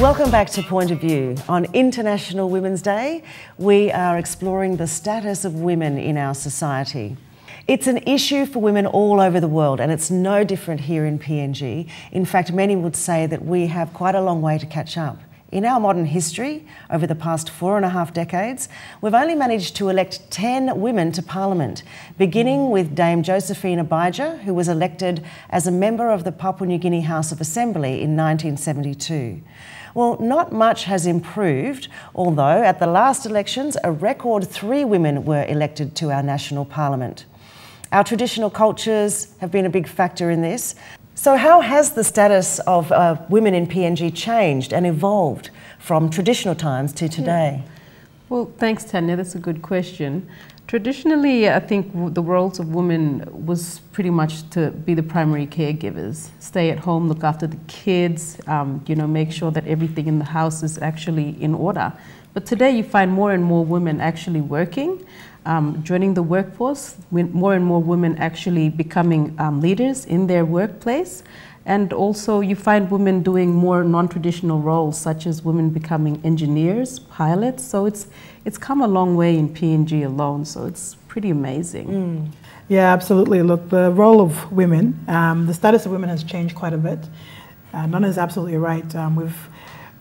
Welcome back to Point of View. On International Women's Day, we are exploring the status of women in our society. It's an issue for women all over the world, and it's no different here in PNG. In fact, many would say that we have quite a long way to catch up. In our modern history, over the past 4.5 decades, we've only managed to elect 10 women to Parliament, beginning with Dame Josephine Abijah, who was elected as a member of the Papua New Guinea House of Assembly in 1972. Well, not much has improved, although at the last elections, a record 3 women were elected to our national Parliament. Our traditional cultures have been a big factor in this. So how has the status of women in PNG changed and evolved from traditional times to today? Yeah. Well, thanks, Tanya. That's a good question. Traditionally, I think the roles of women was pretty much to be the primary caregivers, stay at home, look after the kids, make sure that everything in the house is actually in order. But today you find more and more women actually working, joining the workforce, more and more women actually becoming leaders in their workplace. And also you find women doing more non-traditional roles, such as women becoming engineers, pilots. So it's come a long way in PNG alone, so it's pretty amazing. Mm. Yeah, absolutely. Look, the role of women, the status of women has changed quite a bit. Nona is absolutely right. We've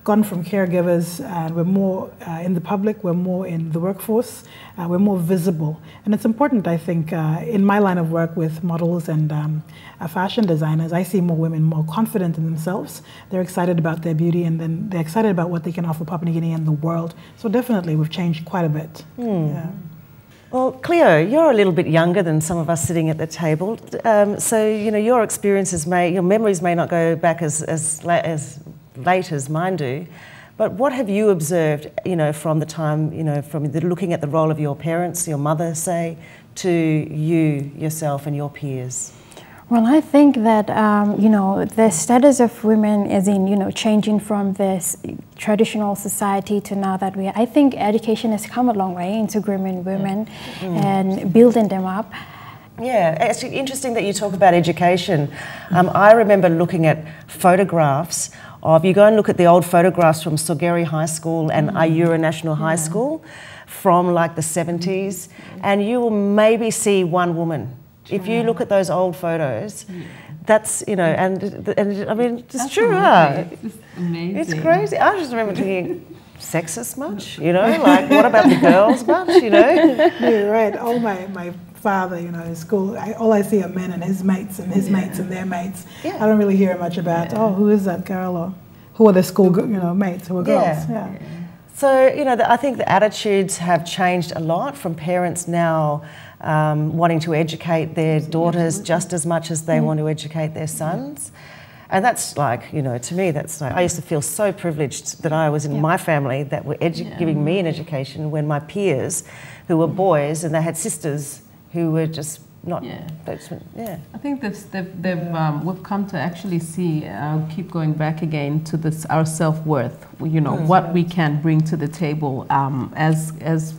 gone from caregivers, and we're more in the public, we're more in the workforce, we're more visible. And it's important, I think, in my line of work with models and fashion designers, I see more women more confident in themselves. They're excited about their beauty, and then they're excited about what they can offer Papua New Guinea and the world. So definitely we've changed quite a bit. Mm. Yeah. Well, Cleo, you're a little bit younger than some of us sitting at the table. So, you know, your experiences your memories may not go back as late as mine do, but what have you observed, you know, from the time, you know, from looking at the role of your parents, your mother, say, to you, yourself and your peers? Well, I think that, the status of women is in, changing from this traditional society to now that I think education has come a long way into grooming women and building them up. Yeah, it's interesting that you talk about education. I remember looking at photographs of, you go and look at the old photographs from Sogeri High School and Ayura National High School from like the 70s, and you will maybe see one woman. If you look at those old photos, that's, and I mean, it's true. It's amazing. It's crazy. I just remember thinking, sexist much, like what about the girls much, You're right. Oh, my father, in school, all I see are men and his mates and his mates and their mates. Yeah. I don't really hear much about, oh, who is that girl, or who are the school, mates who are girls. Yeah. So, I think the attitudes have changed a lot from parents now wanting to educate their daughters just as much as they want to educate their sons. And that's like, to me, that's like, I used to feel so privileged that I was in my family that were giving me an education when my peers, who were boys and they had sisters who were just not. I think we've come to actually see. I'll keep going back again to this, our self-worth. What we can bring to the table as the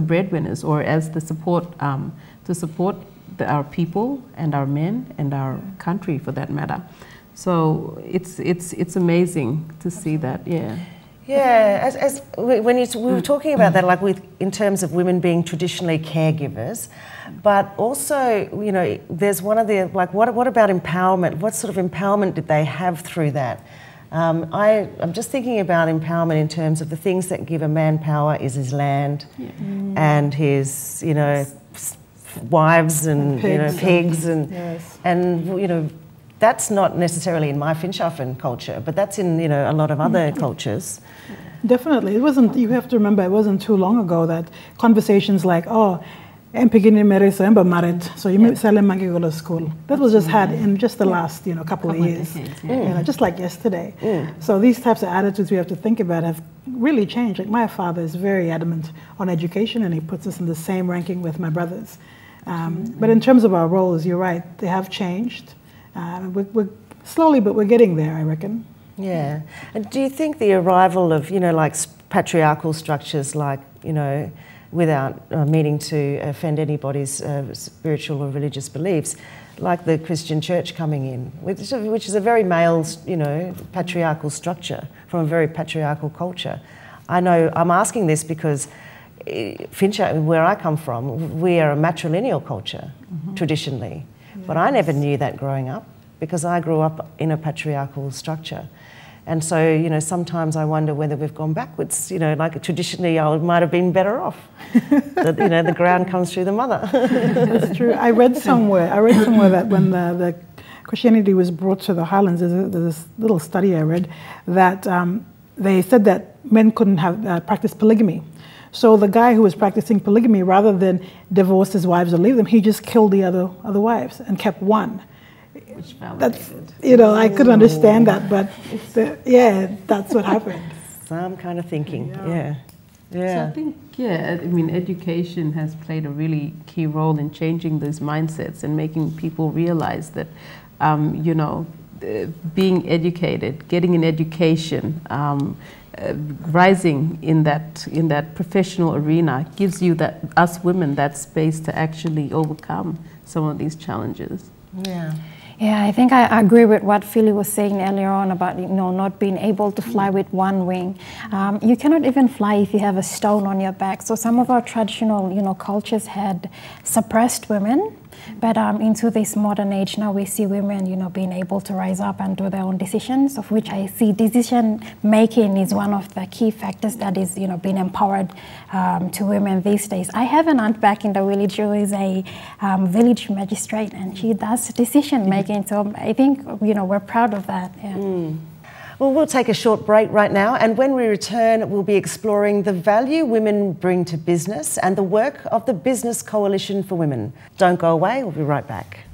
breadwinners, or as the support to support our people and our men and our country for that matter. So it's amazing to see that. Yeah. Yeah, we were talking about that, like in terms of women being traditionally caregivers, but also, there's one of the, like, what about empowerment? What sort of empowerment did they have through that? I'm just thinking about empowerment in terms of the things that give a man power is his land and his, wives and pigs and that's not necessarily in my Finchaffen culture, but that's in, a lot of other cultures. Definitely. It wasn't, you have to remember, it wasn't too long ago that conversations like, oh, so you go school. That was just had in just the last, couple of years, just like yesterday. So these types of attitudes we have to think about have really changed. Like my father is very adamant on education, and he puts us in the same ranking with my brothers. But in terms of our roles, you're right, they have changed. We're slowly, but we're getting there, I reckon. Yeah. And do you think the arrival of, patriarchal structures like, without meaning to offend anybody's spiritual or religious beliefs, like the Christian church coming in, which is a very male, you know, patriarchal structure from a very patriarchal culture. I know I'm asking this because Finchaffen, where I come from, we are a matrilineal culture traditionally, yes. But I never knew that growing up because I grew up in a patriarchal structure. And so, you know, sometimes I wonder whether we've gone backwards, you know, like traditionally I might have been better off. That, you know, the ground comes through the mother. That's true. I read somewhere that when the Christianity was brought to the Highlands, there's this little study I read, that they said that men couldn't have practiced polygamy. So the guy who was practicing polygamy, rather than divorce his wives or leave them, he just killed the other wives and kept one. Which validated. That's, you know, I couldn't understand that, but yeah, that's what happened. Some kind of thinking, yeah. So I think, yeah, I mean, education has played a really key role in changing those mindsets and making people realize that, you know, being educated, getting an education, rising in that professional arena gives you, that us women, that space to actually overcome some of these challenges. Yeah. Yeah, I think I agree with what Philly was saying earlier on about, you know, not being able to fly with one wing. You cannot even fly if you have a stone on your back. So some of our traditional, you know, cultures had suppressed women. But into this modern age now, we see women, you know, being able to rise up and do their own decisions, of which I see decision making is one of the key factors that is, you know, being empowered to women these days. I have an aunt back in the village who is a village magistrate, and she does decision making. So I think, you know, we're proud of that. Yeah. Mm. Well, we'll take a short break right now, and when we return, we'll be exploring the value women bring to business and the work of the Business Coalition for Women. Don't go away, we'll be right back.